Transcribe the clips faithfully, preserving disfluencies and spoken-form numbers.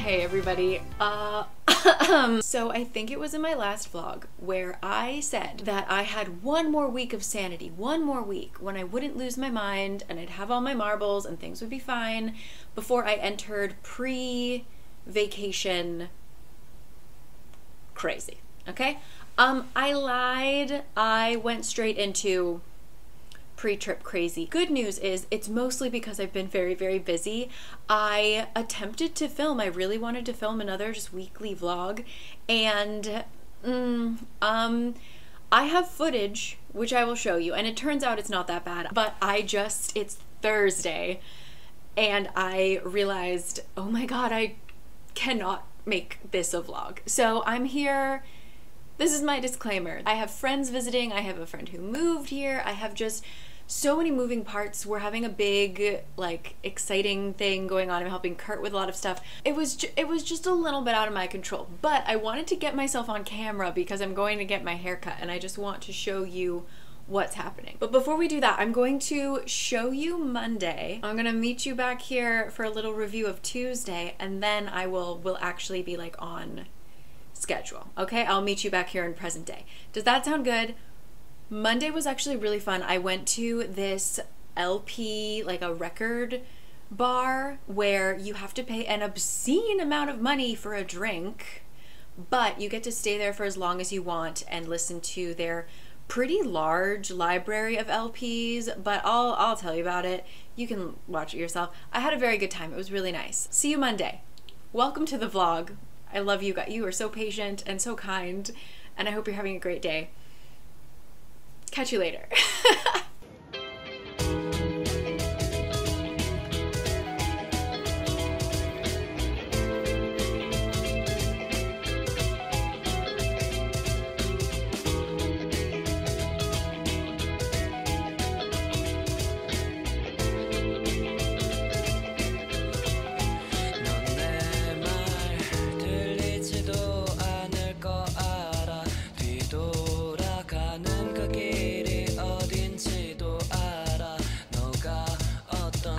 Hey everybody, uh, so I think it was in my last vlog where I said that I had one more week of sanity, one more week when I wouldn't lose my mind and I'd have all my marbles and things would be fine before I entered pre-vacation crazy, okay? Um, I lied, I went straight into pre-trip crazy. Good news is it's mostly because I've been very, very busy. I attempted to film, I really wanted to film another just weekly vlog, and mm, um, I have footage, which I will show you, and it turns out it's not that bad, but I just, it's Thursday, and I realized, oh my god, I cannot make this a vlog. So I'm here. This is my disclaimer. I have friends visiting, I have a friend who moved here, I have just so many moving parts. We're having a big, like, exciting thing going on. I'm helping Kurt with a lot of stuff. It was ju it was just a little bit out of my control, but I wanted to get myself on camera because I'm going to get my hair cut and I just want to show you what's happening. But before we do that, I'm going to show you Monday. I'm gonna meet you back here for a little review of Tuesday, and then I will, will actually be like on schedule, okay? I'll meet you back here in present day. Does that sound good? Monday was actually really fun. I went to this L P, like a record bar where you have to pay an obscene amount of money for a drink, but you get to stay there for as long as you want and listen to their pretty large library of L Ps, but I'll, I'll tell you about it. You can watch it yourself. I had a very good time. It was really nice. See you Monday. Welcome to the vlog. I love you guys. You are so patient and so kind, and I hope you're having a great day. Catch you later.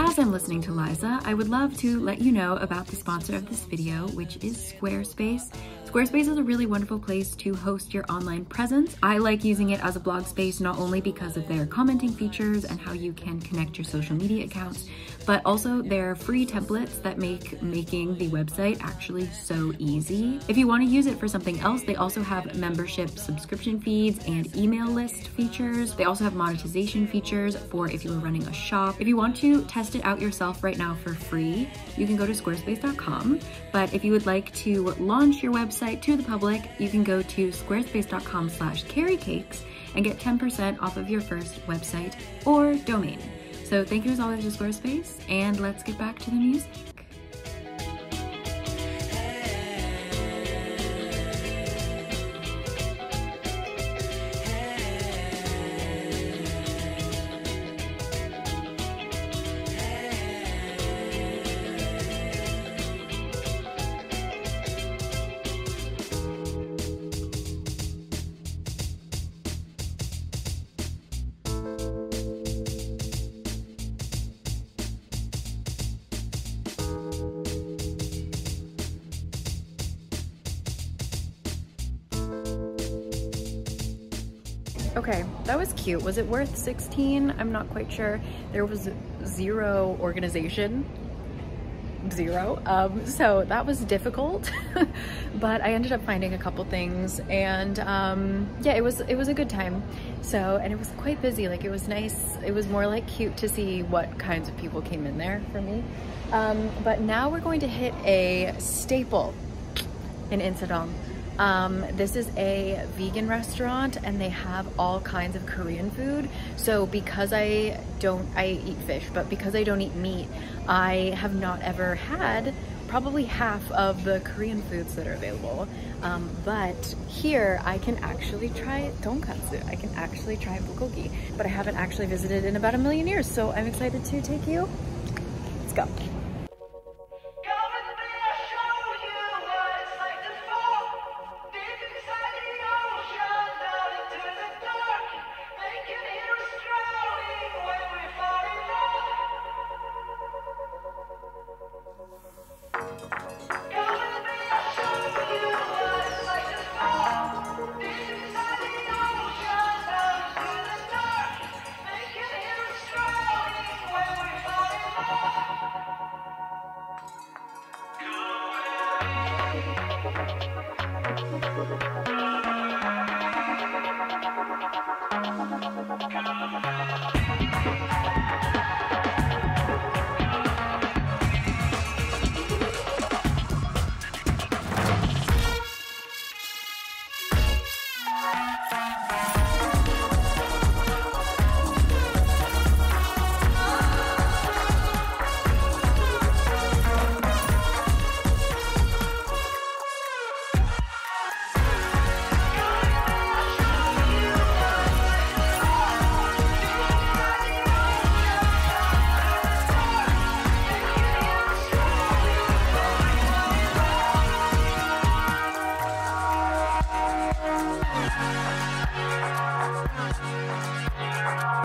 As I'm listening to Liza, I would love to let you know about the sponsor of this video, which is Squarespace. Squarespace is a really wonderful place to host your online presence. I like using it as a blog space, not only because of their commenting features and how you can connect your social media accounts, but also their free templates that make making the website actually so easy. If you want to use it for something else, they also have membership subscription feeds and email list features. They also have monetization features for if you are running a shop. If you want to test it out yourself right now for free, you can go to squarespace dot com, but if you would like to launch your website to the public, you can go to squarespace dot com slash caricakes and get ten percent off of your first website or domain. So thank you as always to Squarespace, and let's get back to the music. Okay, that was cute. Was it worth sixteen? I'm not quite sure. There was zero organization. Zero. Um, so that was difficult, but I ended up finding a couple things, and um, yeah, it was it was a good time. So, and it was quite busy. Like, it was nice. It was more like cute to see what kinds of people came in there for me. Um, but now we're going to hit a staple in Insadong. Um, this is a vegan restaurant and they have all kinds of Korean food. So because I don't, I eat fish, but because I don't eat meat, I have not ever had probably half of the Korean foods that are available. Um, but here I can actually try tonkatsu. I can actually try bulgogi, but I haven't actually visited in about a million years. So I'm excited to take you. Let's go. Go!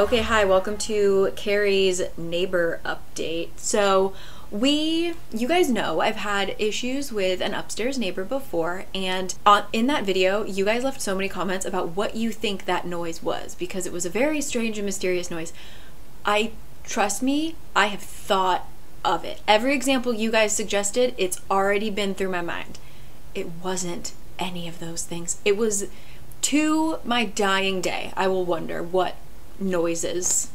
Okay, hi, welcome to Carrie's neighbor update. So we, you guys know, I've had issues with an upstairs neighbor before, and on, in that video, you guys left so many comments about what you think that noise was, because it was a very strange and mysterious noise. I, trust me, I have thought of it. Every example you guys suggested, it's already been through my mind. It wasn't any of those things. It was, to my dying day, I will wonder what noises,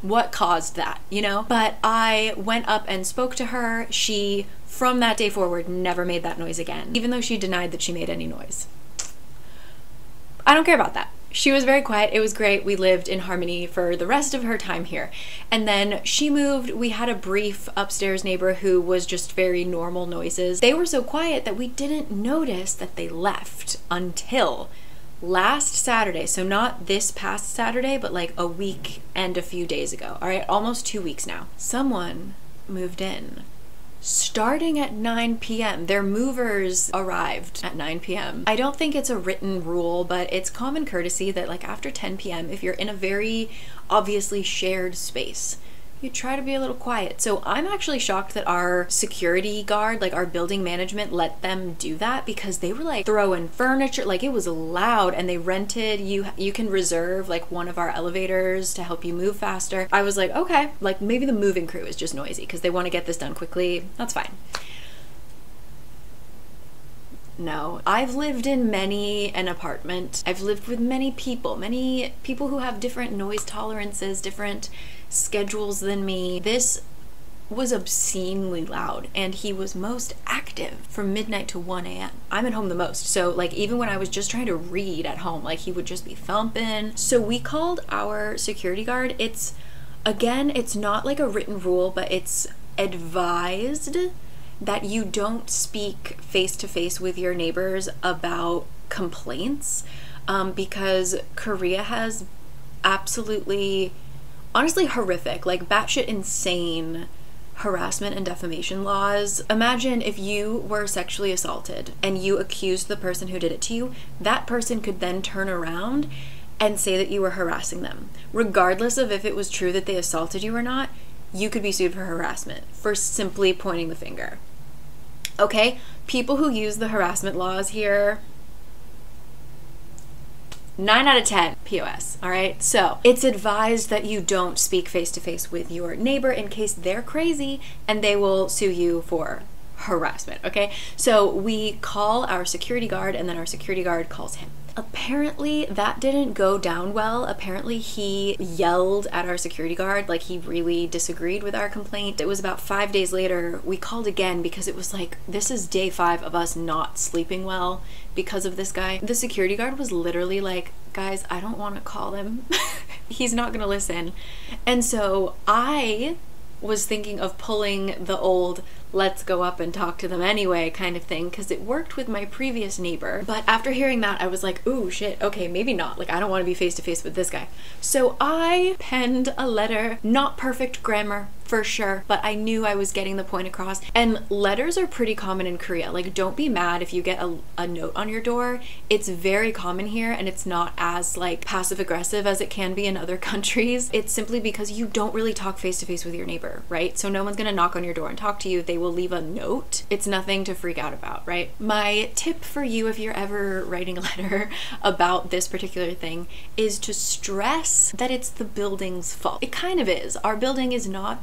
what caused that, you know? But I went up and spoke to her. She, from that day forward, never made that noise again, even though she denied that she made any noise. I don't care about that. She was very quiet. It was great. We lived in harmony for the rest of her time here. And then she moved. We had a brief upstairs neighbor who was just very normal noises. They were so quiet that we didn't notice that they left until last Saturday, so not this past Saturday, but like a week and a few days ago, all right, almost two weeks now. Someone moved in starting at nine p m Their movers arrived at nine p m I don't think it's a written rule, but it's common courtesy that like after ten p m, if you're in a very obviously shared space, you try to be a little quiet. So I'm actually shocked that our security guard, like our building management, let them do that, because they were like throwing furniture, like it was loud, and they rented, you you can reserve like one of our elevators to help you move faster. I was like, okay, like maybe the moving crew is just noisy because they want to get this done quickly. That's fine. No, I've lived in many an apartment. I've lived with many people, many people who have different noise tolerances, different schedules than me. This was obscenely loud, and he was most active from midnight to one a m I'm at home the most, so like even when I was just trying to read at home, like he would just be thumping. So we called our security guard. It's, again, it's not like a written rule, but it's advised that you don't speak face to face with your neighbors about complaints, um, because Korea has absolutely, honestly horrific, like batshit insane harassment and defamation laws. Imagine if you were sexually assaulted and you accused the person who did it to you, that person could then turn around and say that you were harassing them. Regardless of if it was true that they assaulted you or not, you could be sued for harassment for simply pointing the finger. Okay, people who use the harassment laws here, nine out of ten P O S, all right? So it's advised that you don't speak face-to-face with your neighbor in case they're crazy and they will sue you for harassment, okay? So we call our security guard, and then our security guard calls him. Apparently that didn't go down well. Apparently he yelled at our security guard, like he really disagreed with our complaint. It was about five days later, we called again because it was like, this is day five of us not sleeping well because of this guy. The security guard was literally like, guys, I don't want to call him. He's not gonna listen. And so I was thinking of pulling the old, let's go up and talk to them anyway kind of thing, because it worked with my previous neighbor. But after hearing that, I was like, ooh, shit, okay, maybe not. Like, I don't want to be face to face with this guy. So I penned a letter, not perfect grammar, for sure, but I knew I was getting the point across. And letters are pretty common in Korea. Like, don't be mad if you get a, a note on your door. It's very common here, and it's not as like passive aggressive as it can be in other countries. It's simply because you don't really talk face to face with your neighbor, right? So no one's gonna knock on your door and talk to you. They will leave a note. It's nothing to freak out about, right? My tip for you, if you're ever writing a letter about this particular thing, is to stress that it's the building's fault. It kind of is. Our building is not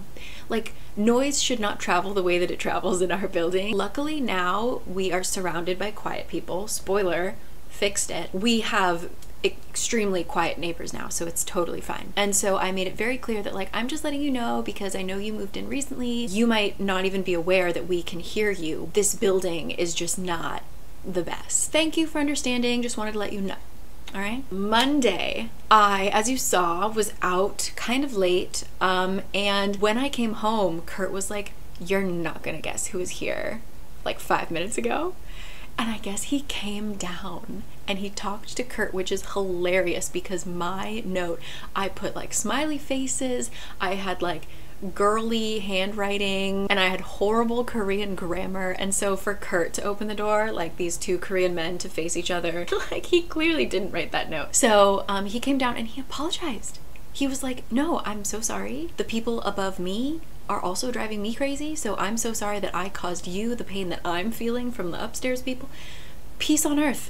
like, noise should not travel the way that it travels in our building. Luckily now we are surrounded by quiet people. Spoiler, fixed it. We have extremely quiet neighbors now, so it's totally fine. And so I made it very clear that, like, I'm just letting you know because I know you moved in recently. You might not even be aware that we can hear you. This building is just not the best. Thank you for understanding. Just wanted to let you know. All right. Monday, I, as you saw, was out kind of late. Um, and when I came home, Kurt was like, you're not gonna guess who was here like five minutes ago. And I guess he came down and he talked to Kurt, which is hilarious because my note, I put like smiley faces. I had like girly handwriting and I had horrible Korean grammar, and so for Kurt to open the door, like these two Korean men to face each other, like he clearly didn't write that note. So um, he came down and he apologized. He was like, no, I'm so sorry. The people above me are also driving me crazy, so I'm so sorry that I caused you the pain that I'm feeling from the upstairs people. Peace on earth.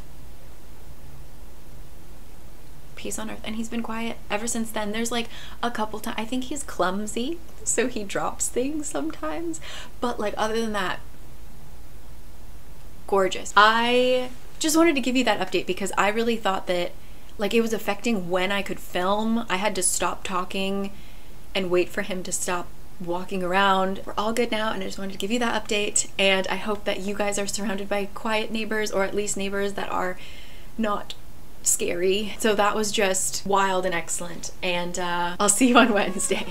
Peace on earth. And he's been quiet ever since then. There's like a couple times, I think he's clumsy, so he drops things sometimes, but like other than that, gorgeous. I just wanted to give you that update because I really thought that like it was affecting when I could film. I had to stop talking and wait for him to stop walking around. We're all good now, and I just wanted to give you that update, and I hope that you guys are surrounded by quiet neighbors, or at least neighbors that are not scary. So that was just wild and excellent, and uh, I'll see you on Wednesday.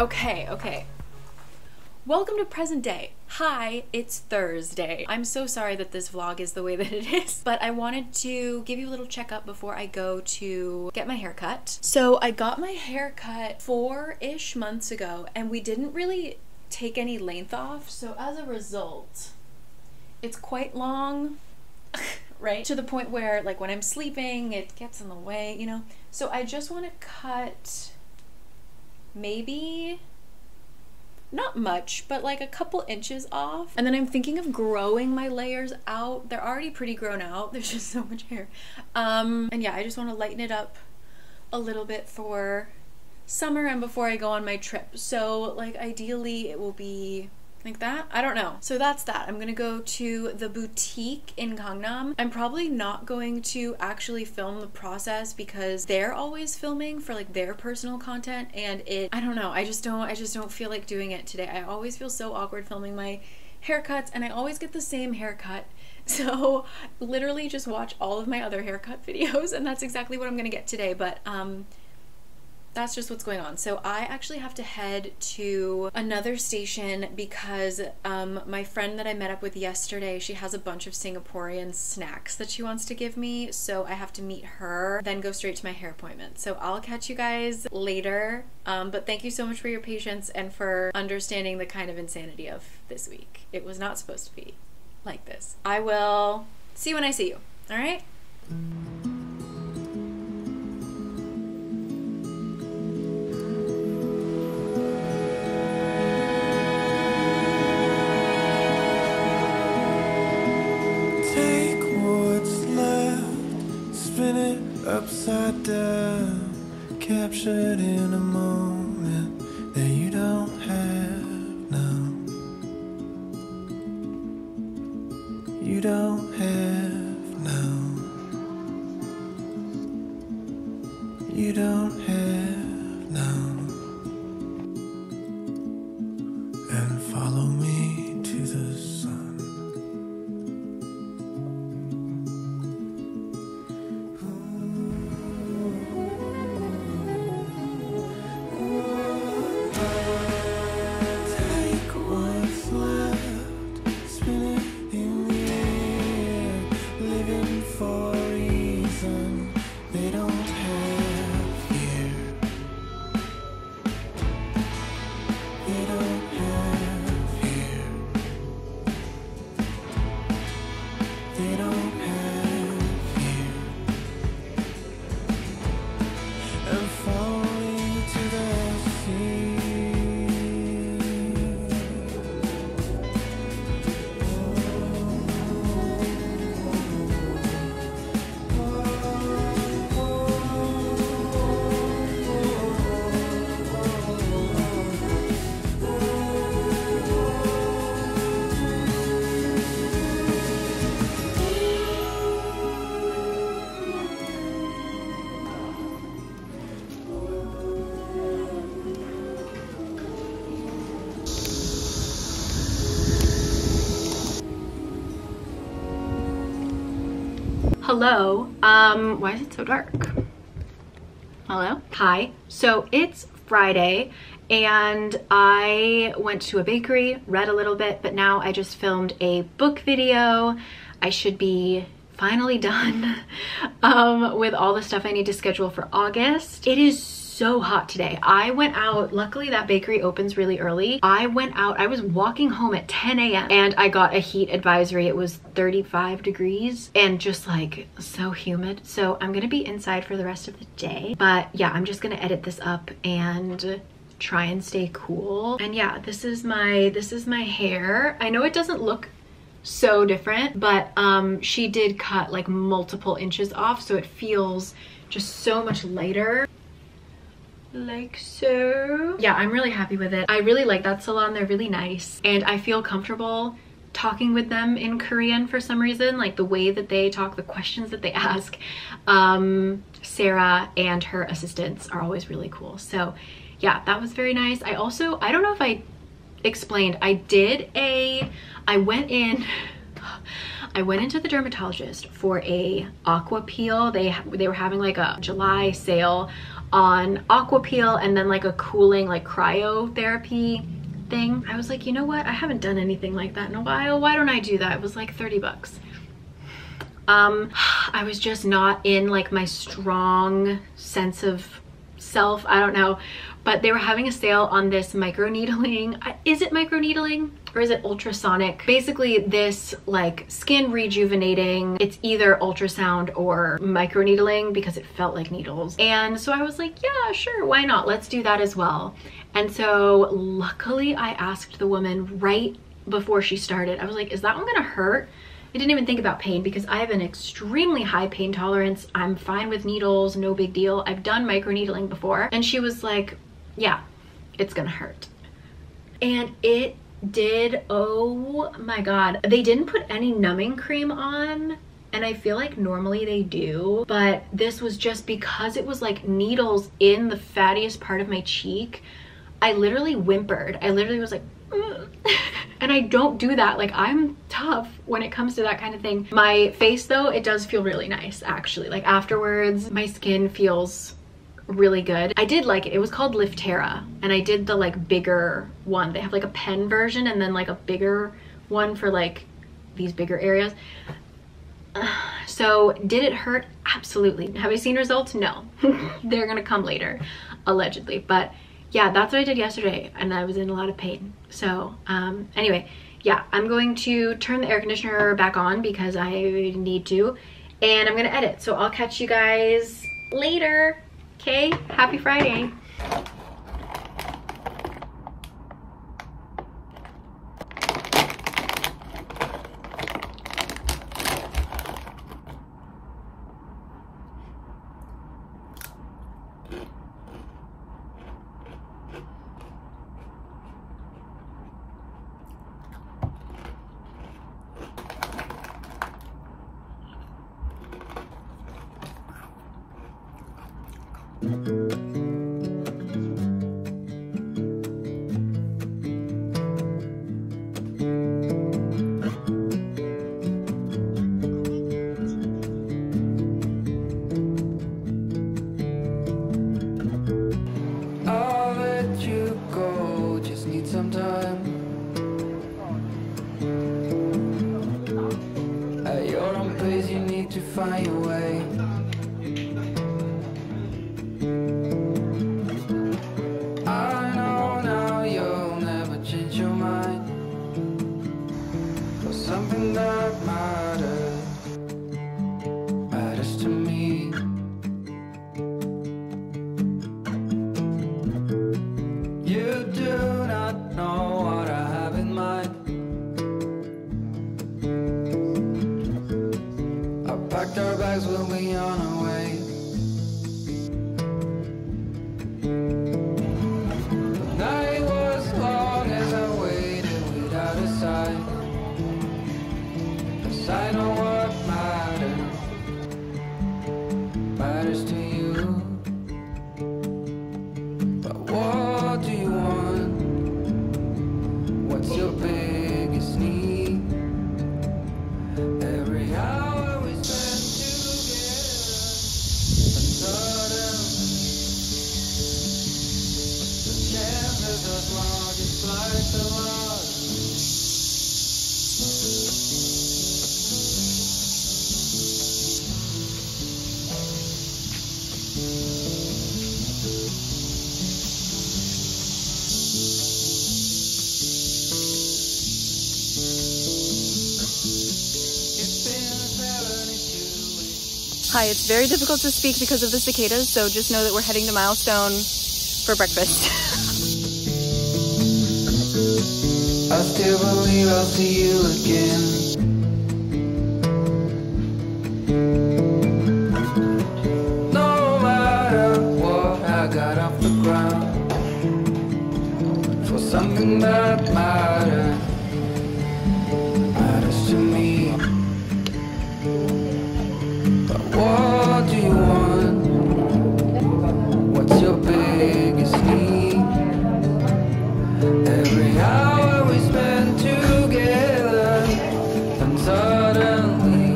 Okay, okay. Welcome to present day. Hi, it's Thursday. I'm so sorry that this vlog is the way that it is, but I wanted to give you a little checkup before I go to get my hair cut. So I got my hair cut four-ish months ago, and we didn't really take any length off. So as a result, it's quite long, right? To the point where, like, when I'm sleeping, it gets in the way, you know? So I just want to cut maybe not much, but like a couple inches off. And then I'm thinking of growing my layers out. They're already pretty grown out. There's just so much hair. Um, and yeah, I just want to lighten it up a little bit for summer and before I go on my trip. So like ideally it will be like that. I don't know. So that's that. I'm gonna go to the boutique in Gangnam. I'm probably not going to actually film the process because they're always filming for like their personal content, and it, I don't know, I just don't, I just don't feel like doing it today. I always feel so awkward filming my haircuts, and I always get the same haircut. So literally just watch all of my other haircut videos, and that's exactly what I'm gonna get today. But um that's just what's going on. So I actually have to head to another station because um, my friend that I met up with yesterday, she has a bunch of Singaporean snacks that she wants to give me. So I have to meet her, then go straight to my hair appointment. So I'll catch you guys later. Um, but thank you so much for your patience and for understanding the kind of insanity of this week. It was not supposed to be like this. I will see you when I see you. All right? Take upside down, captured in a moment that you don't have now. You don't have now. You don't have now. And follow me to the sun. Hello, um, why is it so dark? Hello? Hi, so it's Friday and I went to a bakery, read a little bit, but now I just filmed a book video. I should be finally done um, with all the stuff I need to schedule for August. It is so so hot today. I went out, luckily that bakery opens really early. I went out, I was walking home at ten A M and I got a heat advisory. It was thirty-five degrees and just like so humid. So I'm gonna be inside for the rest of the day. But yeah, I'm just gonna edit this up and try and stay cool. And yeah, this is my, this is my hair. I know it doesn't look so different, but um, she did cut like multiple inches off. So it feels just so much lighter. Like so. Yeah, I'm really happy with it. I really like that salon. They're really nice and I feel comfortable talking with them in Korean for some reason, like the way that they talk, the questions that they ask. um Sarah and her assistants are always really cool, so yeah, that was very nice. I also, I don't know if I explained, I did a I went in I went into the dermatologist for a aqua peel. They they were having like a July sale on aqua peel and then like a cooling like cryotherapy thing. I was like, you know what? I haven't done anything like that in a while. Why don't I do that? It was like thirty bucks. Um, I was just not in like my strong sense of self. I don't know, but they were having a sale on this microneedling. Is it microneedling? Or is it ultrasonic? Basically this like skin rejuvenating, it's either ultrasound or microneedling because it felt like needles. And so I was like, yeah, sure, why not? Let's do that as well. And so luckily I asked the woman right before she started. I was like, is that one gonna hurt? I didn't even think about pain because I have an extremely high pain tolerance. I'm fine with needles, no big deal. I've done microneedling before. And she was like, yeah, it's gonna hurt. And it did. Oh my god, they didn't put any numbing cream on, and I feel like normally they do, but this was just because it was like needles in the fattiest part of my cheek. I literally whimpered. I literally was like mm. And I don't do that, like I'm tough when it comes to that kind of thing. My face though, it does feel really nice actually, like afterwards my skin feels really good. I did like it. It was called Liftera and I did the like bigger one. They have like a pen version and then like a bigger one for like these bigger areas. Uh, so did it hurt? Absolutely. Have I seen results? No. They're gonna come later, allegedly. But yeah, that's what I did yesterday and I was in a lot of pain. So um, anyway, yeah, I'm going to turn the air conditioner back on because I need to, and I'm gonna edit. So I'll catch you guys later. Okay, happy Friday. Hi, it's very difficult to speak because of the cicadas, so just know that we're heading to Milestone for breakfast. I still believe I'll see you again. No matter what, I got off the ground for something that matters. What do you want? What's your biggest need? Every hour we spend together, and suddenly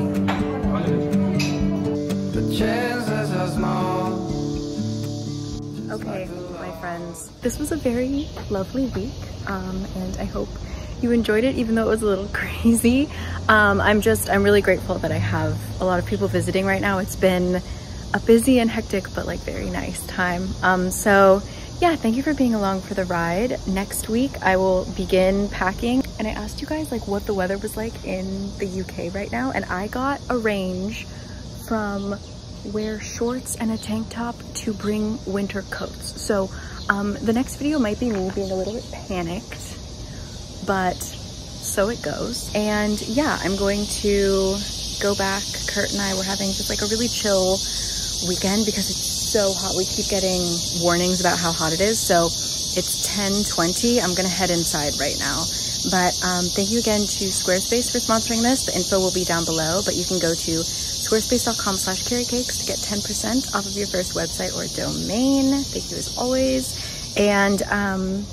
the chances are small. Okay, my friends, this was a very lovely week, um, and I hope you enjoyed it, even though it was a little crazy. Um, I'm just, I'm really grateful that I have a lot of people visiting right now. It's been a busy and hectic, but like very nice time. Um, so yeah, thank you for being along for the ride. Next week, I will begin packing. And I asked you guys like what the weather was like in the U K right now. And I got a range from wear shorts and a tank top to bring winter coats. So um, the next video might be me being a little bit panicked, but so it goes. And yeah, I'm going to go back. Kurt and I were having just like a really chill weekend because it's so hot. We keep getting warnings about how hot it is. So it's ten twenty. I'm gonna head inside right now. But um, thank you again to Squarespace for sponsoring this. The info will be down below, but you can go to squarespace.com slash caricakes to get ten percent off of your first website or domain. Thank you as always. And um,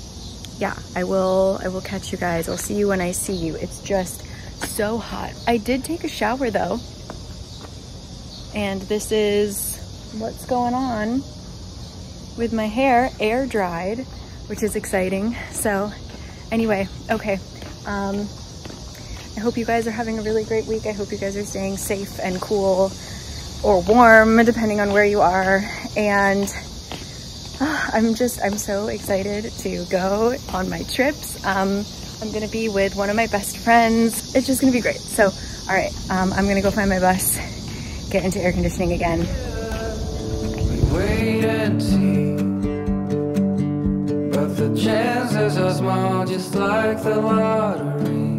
yeah, I will, I will catch you guys. I'll see you when I see you. It's just so hot. I did take a shower though. And this is what's going on with my hair, air dried, which is exciting. So anyway, okay. Um, I hope you guys are having a really great week. I hope you guys are staying safe and cool or warm, depending on where you are. And I'm just, I'm so excited to go on my trips. Um, I'm gonna be with one of my best friends. It's just gonna be great. So, all right, um, I'm gonna go find my bus, get into air conditioning again. Wait and see, but the chances are small, just like the lottery.